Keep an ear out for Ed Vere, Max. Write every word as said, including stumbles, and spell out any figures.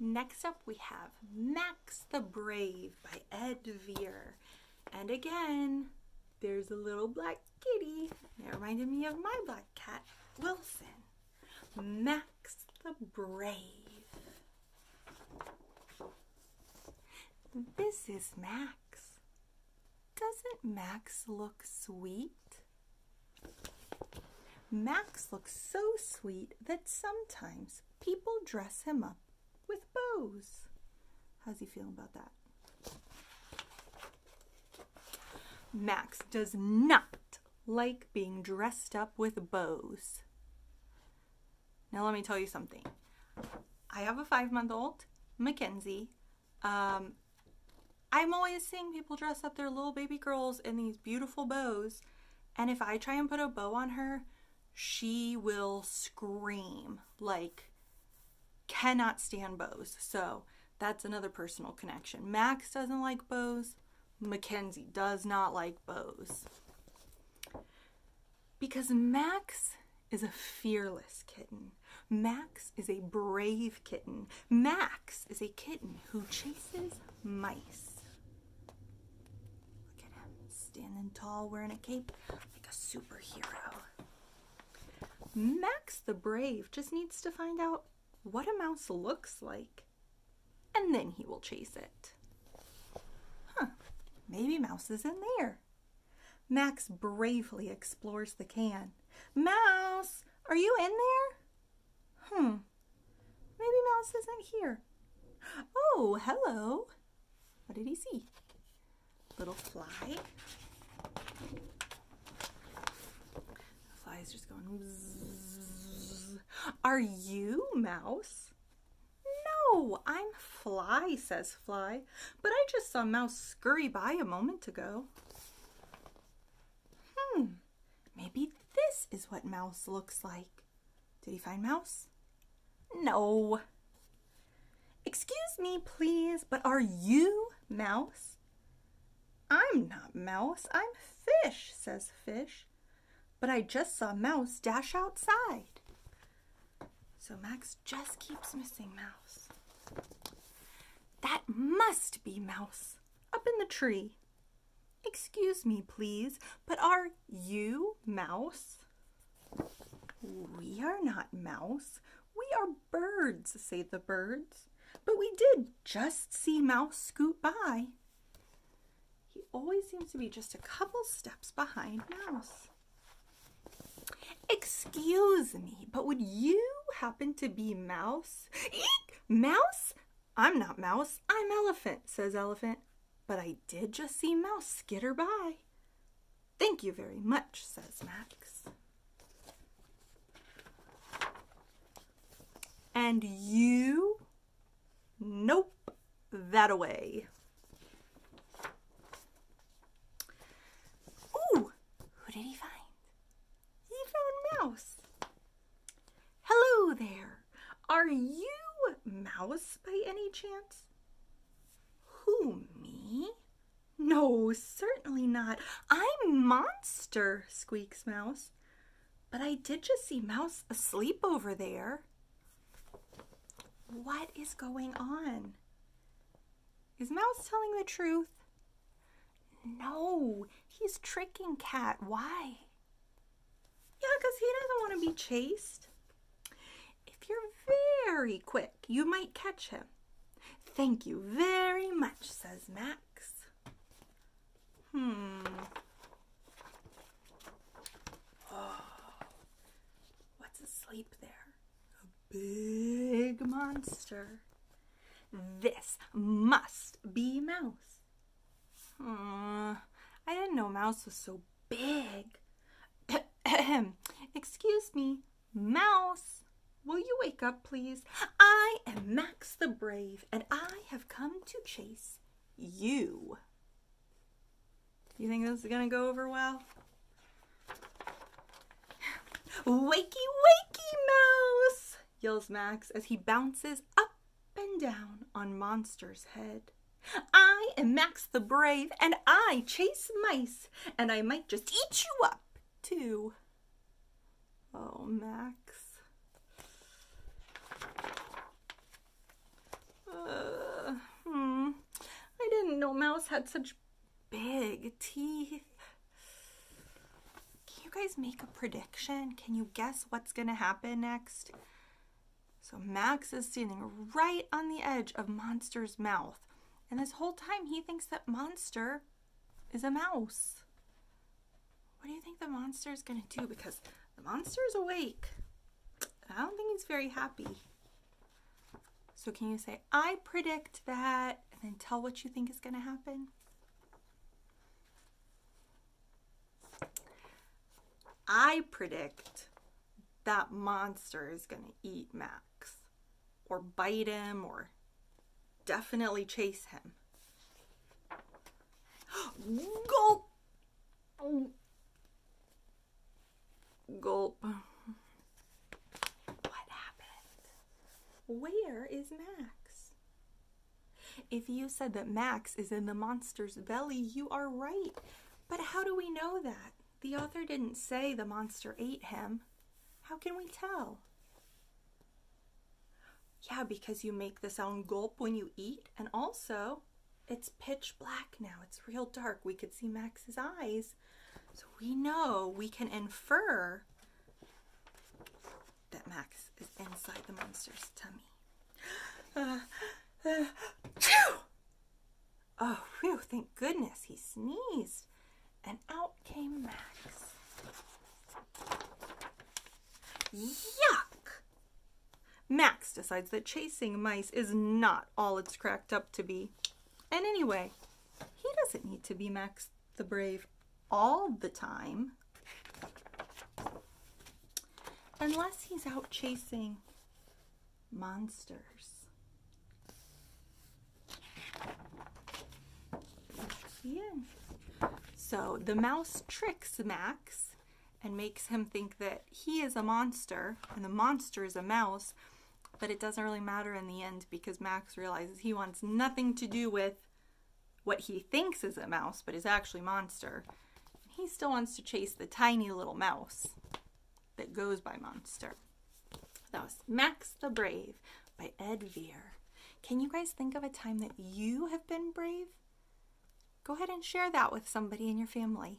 Next up we have Max the Brave by Ed Vere. And again, there's a little black kitty. It reminded me of my black cat, Wilson. Max the Brave. This is Max. Doesn't Max look sweet? Max looks so sweet that sometimes people dress him up with bows. How's he feeling about that? Max does not like being dressed up with bows. Now let me tell you something. I have a five-month-old, Mackenzie. Um, I'm always seeing people dress up their little baby girls in these beautiful bows. And if I try and put a bow on her, she will scream, like, cannot stand bows. So that's another personal connection. Max doesn't like bows. Mackenzie does not like bows. Because Max is a fearless kitten. Max is a brave kitten. Max is a kitten who chases mice. Look at him, standing tall, wearing a cape, like a superhero. Max the Brave just needs to find out what a mouse looks like, and then he will chase it. Huh, maybe Mouse is in there. Max bravely explores the can. Mouse, are you in there? Hmm, maybe Mouse isn't here. Oh, hello. What did he see? Little fly. Fly's just going bzzz. Are you Mouse? No, I'm Fly, says Fly, but I just saw Mouse scurry by a moment ago. Hmm, maybe this is what Mouse looks like. Did he find Mouse? No. Excuse me, please, but are you Mouse? I'm not Mouse, I'm Fish, says Fish. But I just saw Mouse dash outside. So Max just keeps missing Mouse. That must be Mouse, up in the tree. Excuse me, please, but are you Mouse? We are not Mouse. We are birds, say the birds. But we did just see Mouse scoot by. He always seems to be just a couple steps behind Mouse. Excuse me, but would you happen to be Mouse? Eek! Mouse? I'm not Mouse, I'm Elephant, says Elephant. But I did just see Mouse skitter by. Thank you very much, says Max. And you? Nope, that-a-way. Ooh, who did he find? Mouse. Hello there. Are you Mouse by any chance? Who, me? No, certainly not. I'm Monster, squeaks Mouse. But I did just see Mouse asleep over there. What is going on? Is Mouse telling the truth? No, he's tricking Cat. Why? Yeah, because he doesn't want to be chased. If you're very quick, you might catch him. Thank you very much, says Max. Hmm. Oh, what's asleep there? A big monster. This must be Mouse. Hmm. I didn't know Mouse was so big. Excuse me, Mouse, will you wake up, please? I am Max the Brave, and I have come to chase you. You think this is gonna go over well? Wakey, wakey, Mouse, yells Max as he bounces up and down on Monster's head. I am Max the Brave, and I chase mice, and I might just eat you up, too. Oh, Max. had such big teeth. Can you guys make a prediction? Can you guess what's gonna happen next? So Max is standing right on the edge of Monster's mouth. And this whole time he thinks that Monster is a mouse. What do you think the monster is gonna do? Because the monster is awake. I don't think he's very happy. So can you say, I predict that, and then tell what you think is gonna happen? I predict that Monster is gonna eat Max, or bite him, or definitely chase him. Gulp! Gulp. What happened? Where is Max? If you said that Max is in the monster's belly, you are right. But how do we know that? The author didn't say the monster ate him. How can we tell? Yeah, because you make the sound gulp when you eat, and also it's pitch black now. It's real dark. We could see Max's eyes. So we know, we can infer that Max is inside the monster's tummy. Uh, uh, oh, whew, thank goodness he sneezed. And out came Max. Yuck! Max decides that chasing mice is not all it's cracked up to be. And anyway, he doesn't need to be Max the Brave all the time. Unless he's out chasing monsters. The end. So the mouse tricks Max and makes him think that he is a monster and the monster is a mouse, but it doesn't really matter in the end because Max realizes he wants nothing to do with what he thinks is a mouse, but is actually a monster. He still wants to chase the tiny little mouse that goes by Monster. That was Max the Brave by Ed Vere. Can you guys think of a time that you have been brave? Go ahead and share that with somebody in your family.